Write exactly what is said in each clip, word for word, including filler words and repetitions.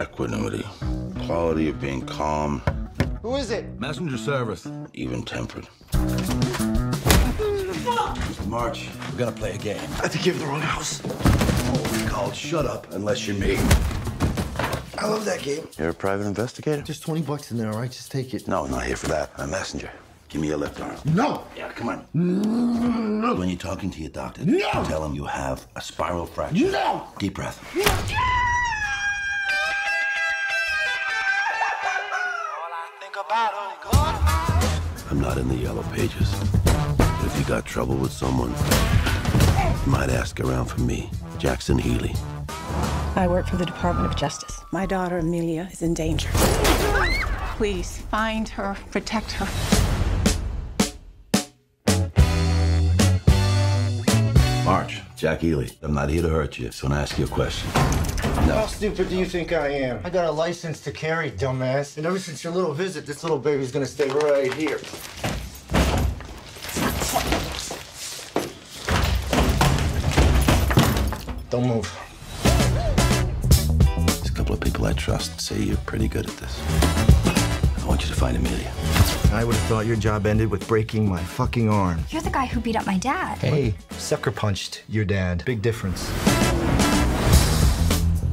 Equanimity. Quality of being calm. Who is it? Messenger service. Even tempered. March, we're gonna play a game. I think you're in the wrong house. It's called Shut Up Unless You're Me. I love that game. You're a private investigator? Just twenty bucks in there, all right? Just take it. No, I'm not here for that. I'm a messenger. Give me your left arm. No! Yeah, come on. No! When you're talking to your doctor, no! Tell him you have a spiral fracture. No! Deep breath. No! I'm not in the yellow pages. But if you got trouble with someone, you might ask around for me, Jackson Healy. I work for the Department of Justice. My daughter, Amelia, is in danger. Please, find her, protect her. March, Jack Ely, I'm not here to hurt you, so I'm gonna ask you a question. No. How stupid do you think I am? I got a license to carry, dumbass. And ever since your little visit, this little baby's gonna stay right here. Don't move. There's a couple of people I trust say you're pretty good at this. I want you to find Amelia. I would have thought your job ended with breaking my fucking arm. You're the guy who beat up my dad. Hey, sucker punched your dad. Big difference.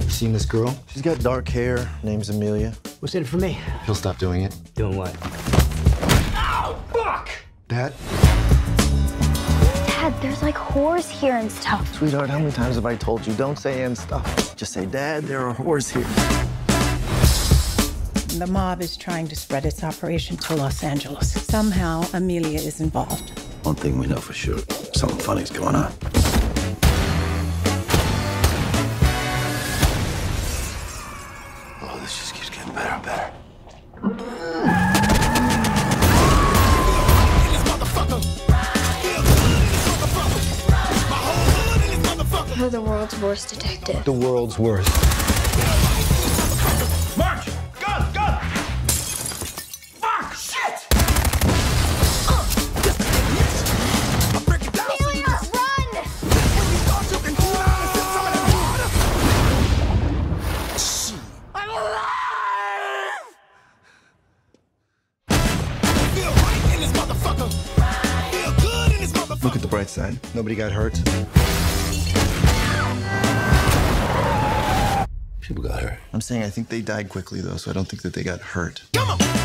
You seen this girl? She's got dark hair. Name's Amelia. What's in it for me? He'll stop doing it. Doing what? Ow! Fuck! Dad? Dad, there's like whores here and stuff. Sweetheart, how many times have I told you? Don't say and stuff. Just say, Dad, there are whores here. The mob is trying to spread its operation to Los Angeles. Somehow, Amelia is involved. One thing we know for sure, something funny's going on. Oh, this just keeps getting better and better. You're the world's worst detective. The world's worst. Look at the bright side. Nobody got hurt. People got hurt. I'm saying I think they died quickly, though, so I don't think that they got hurt. Come on!